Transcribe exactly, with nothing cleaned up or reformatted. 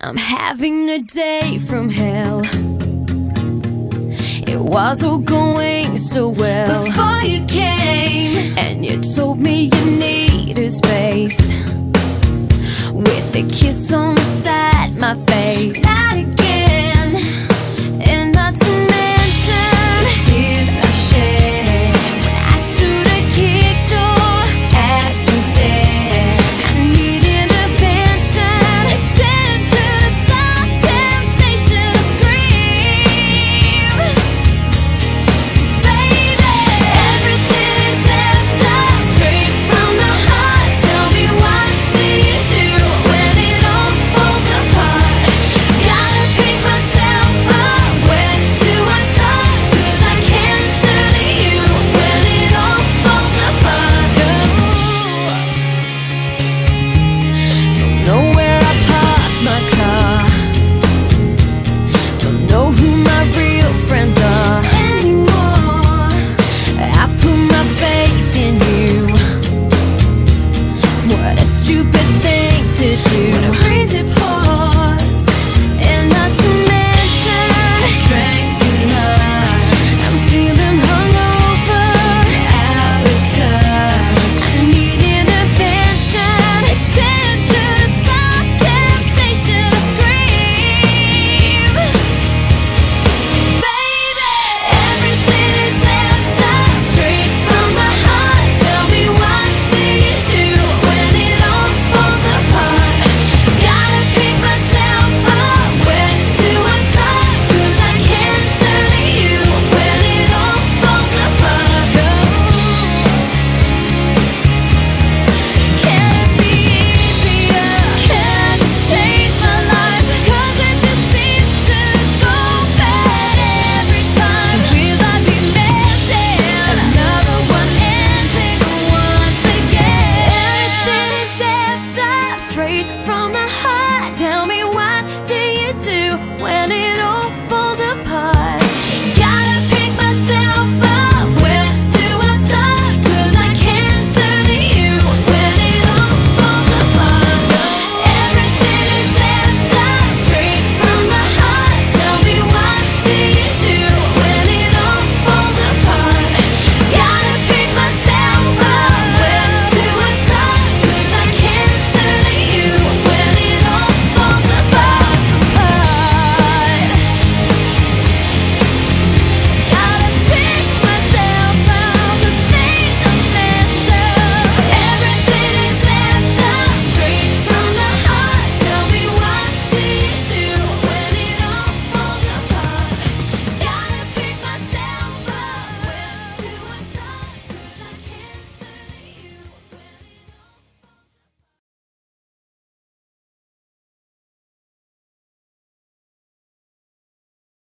I'm having a day from hell. It was all going so well before you came, and you told me you needed space, with a kiss on the side of my face. Not again. And not to mention the tears I shed when I should have kicked your ass instead. I needed attention, attention to stop temptation to scream. Baby, everything is effed up, straight from the heart. Tell me, what do you do when it all falls apart? Gotta pick myself up, where do I start? 'Cause I can't turn to you when it all falls apart. Ooh. Don't know where I parked my car, don't know who my real friends are anymore. I put my faith in you, what a stupid thing to do. When a crazy pause, and not to mention I drank too much. I'm feeling hungover, out of touch. I needed attention, attention to stop temptation to scream. Baby, everything is effed up, straight from the heart. Tell me, what do you do when it all falls apart? Gotta pick myself up, where do I start? 'Cause I can't turn to you when it all falls apart. Ooh. Can it be easier? Can I just change my life? 'Cause it just seems to go bad every time. Will I be melted? Another one ending once again. Everything is effed up, straight from the heart.